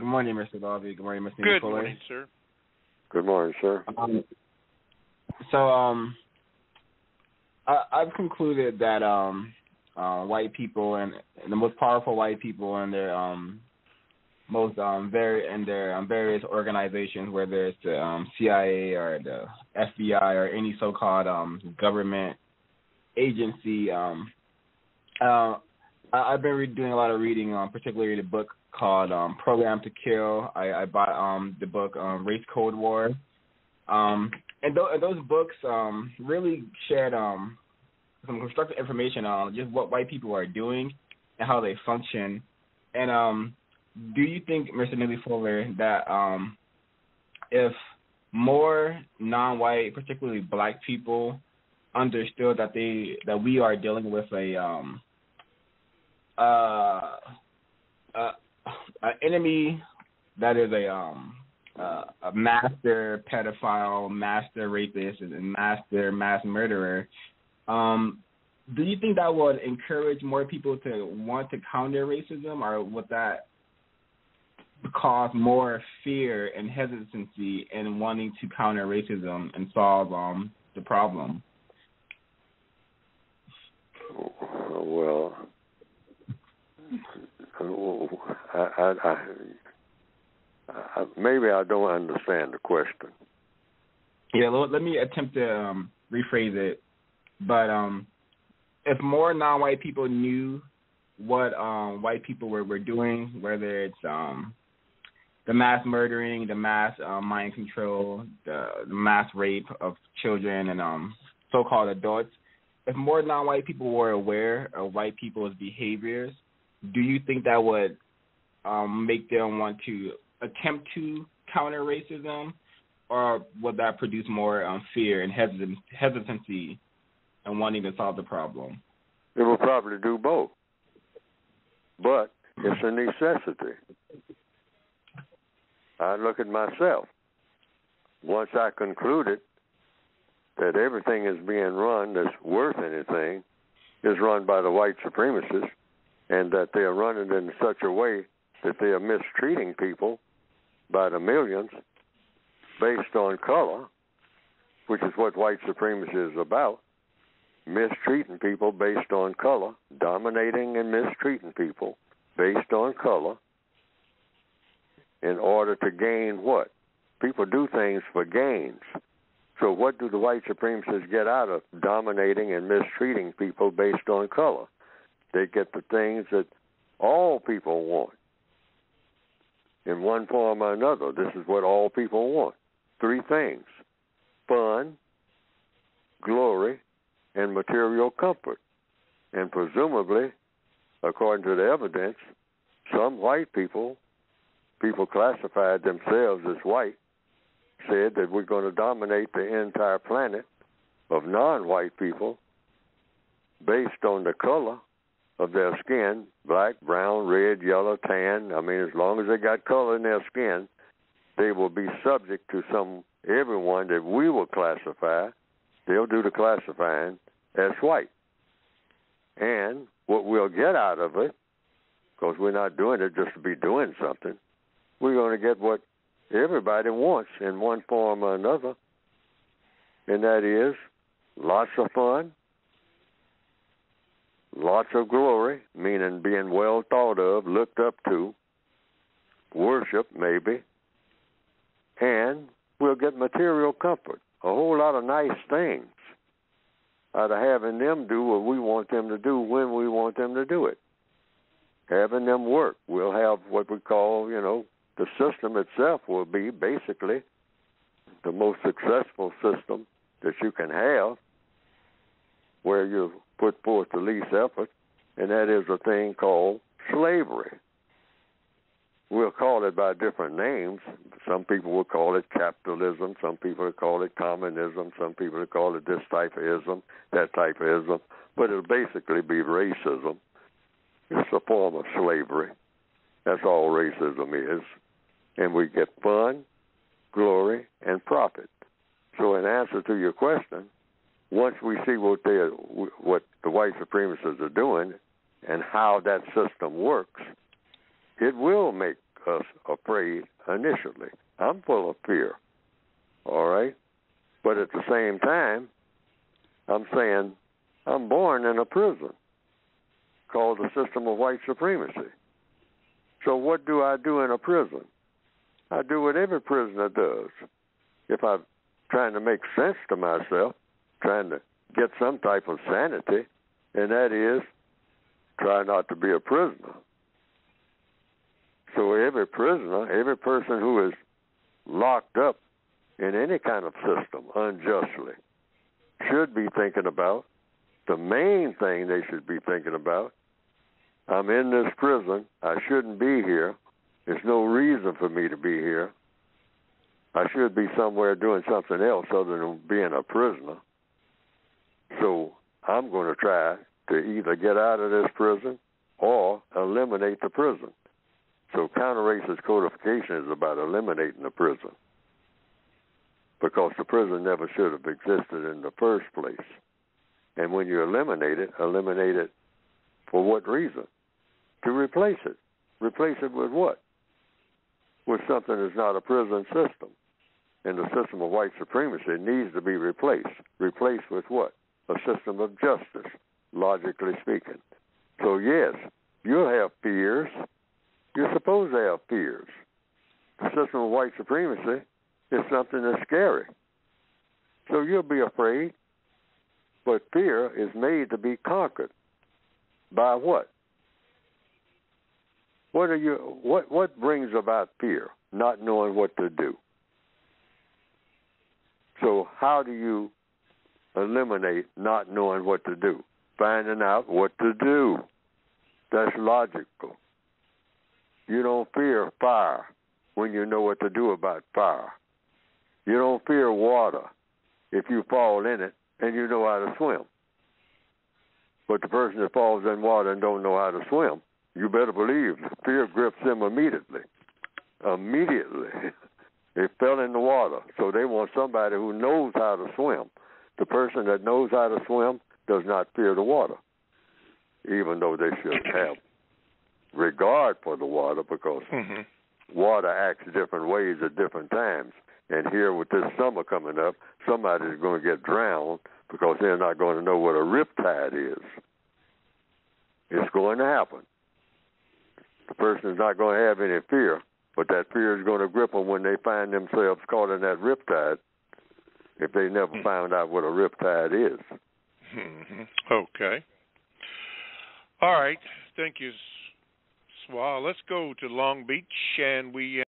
Good morning, Mr. Dalby. Good morning, Mr. Neely Fuller. Good morning, sir. Good morning, sir. I've concluded that white people and the most powerful white people and their various organizations, whether it's the CIA or the FBI or any so-called government agency. I've been doing a lot of reading, particularly the book called Program to Kill. I bought the book Race Cold War. And those books really shared some constructive information on just what white people are doing and how they function. And do you think, Mr. Neely Fuller, that if more non-white, particularly black people, understood that we are dealing with an enemy that is a master pedophile, master rapist, and master mass murderer, do you think that would encourage more people to want to counter racism, or would that cause more fear and hesitancy in wanting to counter racism and solve the problem? Well, I maybe I don't understand the question. Yeah, let me attempt to rephrase it. But if more non-white people knew what white people were doing, whether it's the mass murdering, the mass mind control, the mass rape of children and so-called adults, if more non-white people were aware of white people's behaviors, do you think that would make them want to attempt to counter racism, or would that produce more fear and hesitancy and wanting to solve the problem? It will probably do both, but it's a necessity. I look at myself. Once I concluded that everything is being run that's worth anything is run by the white supremacists, and that they are running in such a way that they are mistreating people by the millions based on color, which is what white supremacy is about, mistreating people based on color, dominating and mistreating people based on color in order to gain what? People do things for gains. So what do the white supremacists get out of dominating and mistreating people based on color? They get the things that all people want in one form or another. This is what all people want. Three things: fun, glory, and material comfort. And presumably, according to the evidence, some white people classified themselves as white, said that we're going to dominate the entire planet of non-white people based on the color of their skin, black, brown, red, yellow, tan. I mean, as long as they got color in their skin, they will be subject to everyone that we will classify. They'll do the classifying as white. And what we'll get out of it, because we're not doing it just to be doing something, we're going to get what everybody wants in one form or another, and that is lots of fun, lots of glory, meaning being well thought of, looked up to, worship maybe, and we'll get material comfort, a whole lot of nice things out of having them do what we want them to do when we want them to do it. Having them work, we'll have what we call, the system itself will be basically the most successful system that you can have, where you put forth the least effort, and that is a thing called slavery. We'll call it by different names. Some people will call it capitalism. Some people will call it communism. Some people will call it this type of ism, that type of ism. But it'll basically be racism. It's a form of slavery. That's all racism is. And we get fun, glory, and profit. So in answer to your question, once we see what the white supremacists are doing and how that system works, it will make us afraid initially. I'm full of fear, all right? But at the same time, I'm saying I'm born in a prison called the system of white supremacy. So what do I do in a prison? I do what every prisoner does. If I'm trying to make sense to myself, trying to get some type of sanity, and that is try not to be a prisoner. So every prisoner, every person who is locked up in any kind of system unjustly, should be thinking about the main thing they should be thinking about. I'm in this prison. I shouldn't be here. There's no reason for me to be here. I should be somewhere doing something else other than being a prisoner. So I'm going to try to either get out of this prison or eliminate the prison. So counter-racist codification is about eliminating the prison, because the prison never should have existed in the first place. And when you eliminate it for what reason? To replace it. Replace it with what? With something that's not a prison system. And the system of white supremacy needs to be replaced. Replaced with what? A system of justice, logically speaking. So yes, you'll have fears. You're supposed to have fears. The system of white supremacy is something that's scary. So you'll be afraid. But fear is made to be conquered by what? What brings about fear? Not knowing what to do. So how do you eliminate not knowing what to do? Finding out what to do. That's logical. You don't fear fire when you know what to do about fire. You don't fear water if you fall in it and you know how to swim. But the person that falls in water and don't know how to swim, you better believe fear grips them immediately. Immediately. They fell in the water. So they want somebody who knows how to swim. The person that knows how to swim does not fear the water, even though they should have regard for the water, because water acts different ways at different times. And here with this summer coming up, somebody's going to get drowned because they're not going to know what a riptide is. It's going to happen. The person is not going to have any fear, but that fear is going to grip them when they find themselves caught in that riptide, if they never found out what a riptide is. Okay. All right. Thank you, Swah. Let's go to Long Beach, and we